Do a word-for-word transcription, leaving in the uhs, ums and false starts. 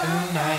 tonight.